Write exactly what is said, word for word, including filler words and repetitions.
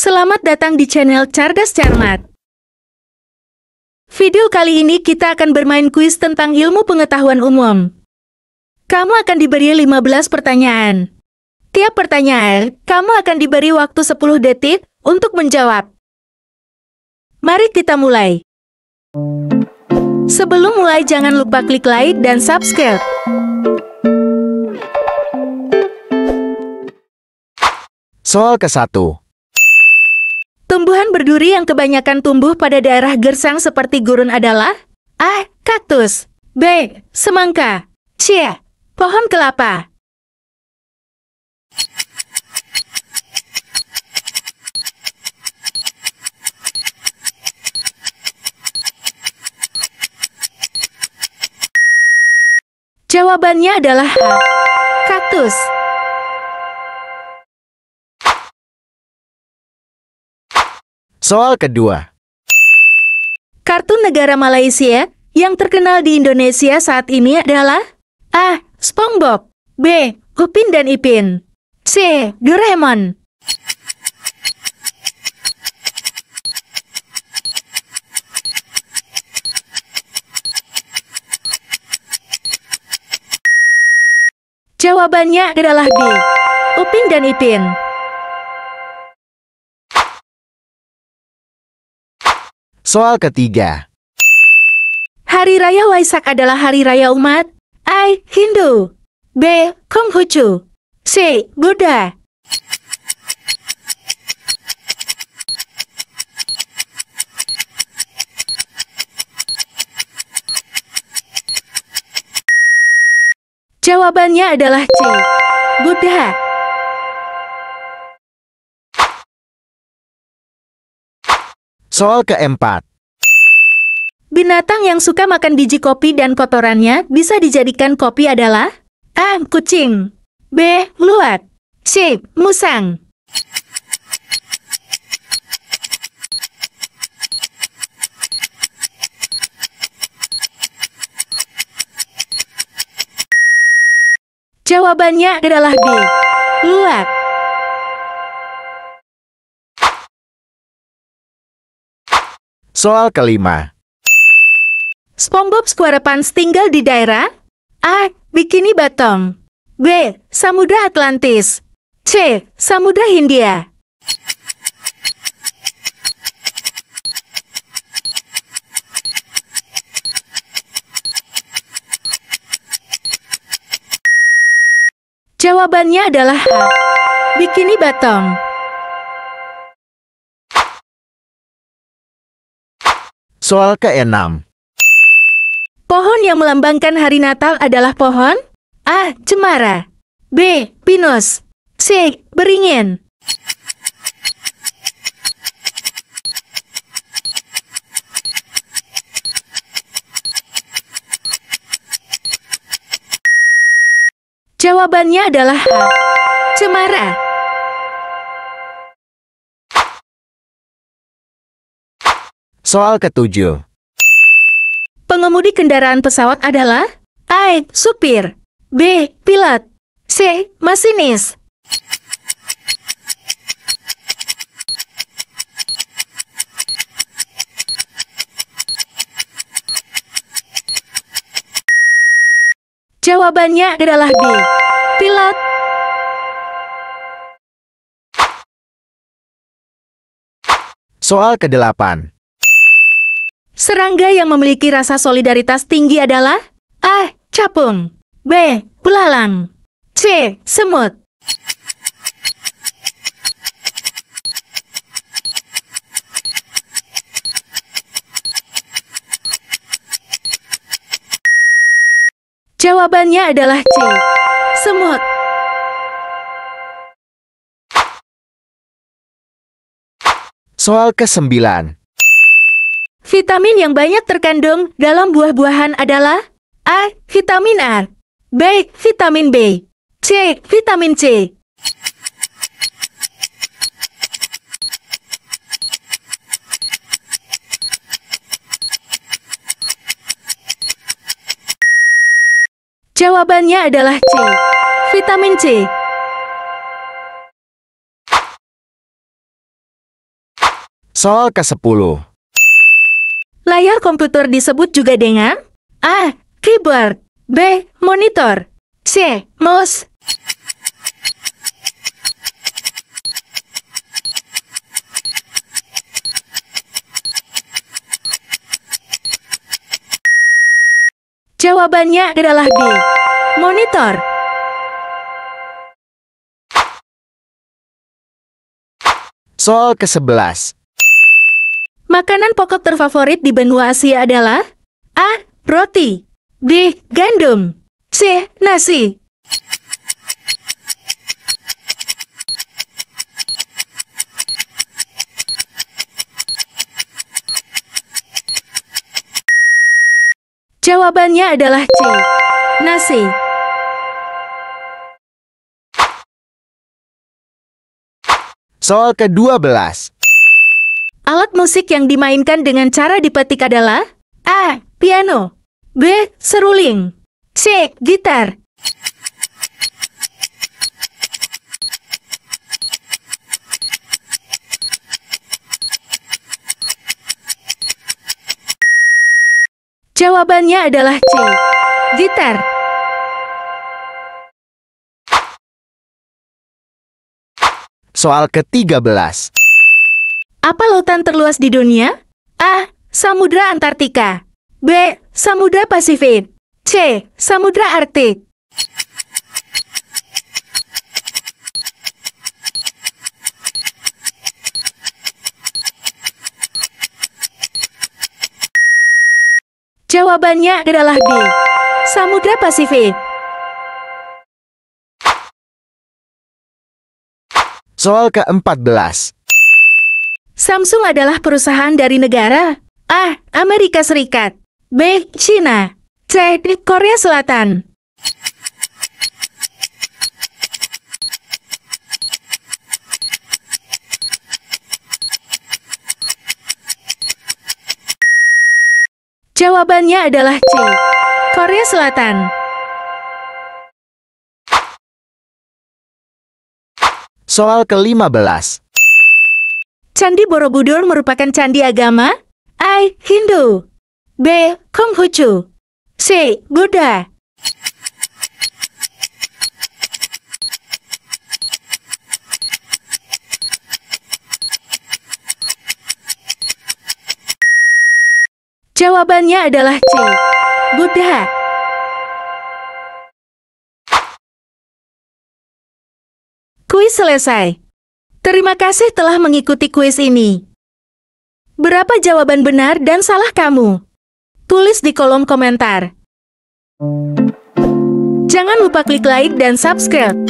Selamat datang di channel Cerdas Cermat. Video kali ini kita akan bermain kuis tentang ilmu pengetahuan umum. Kamu akan diberi lima belas pertanyaan. Tiap pertanyaan, kamu akan diberi waktu sepuluh detik untuk menjawab. Mari kita mulai. Sebelum mulai, jangan lupa klik like dan subscribe. Soal kesatu. Tumbuhan berduri yang kebanyakan tumbuh pada daerah gersang seperti gurun adalah A. Kaktus, B. Semangka, C. Pohon kelapa. Jawabannya adalah A. Kaktus. Soal kedua. Kartun negara Malaysia yang terkenal di Indonesia saat ini adalah A. SpongeBob, B. Upin dan Ipin, C. Doraemon. Jawabannya adalah B. Upin dan Ipin. Soal ketiga. Hari Raya Waisak adalah hari raya umat A. Hindu, B. Konghucu, C. Buddha. Jawabannya adalah C. Buddha. Soal keempat. Binatang yang suka makan biji kopi dan kotorannya bisa dijadikan kopi adalah A. Kucing, B. Luwak, C. Musang. Jawabannya adalah B. Luwak. Soal kelima. SpongeBob SquarePants tinggal di daerah A. Bikini Bottom, B. Samudra Atlantis, C. Samudra Hindia. Jawabannya adalah A. Bikini Bottom. Soal keenam. Pohon yang melambangkan hari Natal adalah pohon A. Cemara, B. Pinus, C. Beringin. Jawabannya adalah A. Cemara. Soal ketujuh. Pengemudi kendaraan pesawat adalah A. Supir, B. Pilot, C. Masinis. Jawabannya adalah B. Pilot. Soal kedelapan. Serangga yang memiliki rasa solidaritas tinggi adalah A. Capung, B. Belalang, C. Semut. Jawabannya adalah C. Semut. Soal kesembilan. Vitamin yang banyak terkandung dalam buah-buahan adalah A. Vitamin A, B. Vitamin B, C. Vitamin C. Jawabannya adalah C. Vitamin C. Soal kesepuluh. Layar komputer disebut juga dengan A. Keyboard, B. Monitor, C. Mouse. Jawabannya adalah B. Monitor. Soal kesebelas. Makanan pokok terfavorit di benua Asia adalah A. Roti, B. Gandum, C. Nasi. Jawabannya adalah C. Nasi. Soal kedua belas. Alat musik yang dimainkan dengan cara dipetik adalah A. Piano, B. Seruling, C. Gitar. Jawabannya adalah C. Gitar. Soal ketiga belas. Apa lautan terluas di dunia? A. Samudra Antartika, B. Samudra Pasifik, C. Samudra Arktik. Jawabannya adalah B. Samudra Pasifik. Soal keempat belas. Samsung adalah perusahaan dari negara A. Amerika Serikat, B. China, C. Korea Selatan. Jawabannya adalah C. Korea Selatan. Soal kelima belas. Candi Borobudur merupakan candi agama A. Hindu, B. Konghucu, C. Buddha. Jawabannya adalah C. Buddha. Kuis selesai. Terima kasih telah mengikuti kuis ini. Berapa jawaban benar dan salah kamu? Tulis di kolom komentar. Jangan lupa klik like dan subscribe.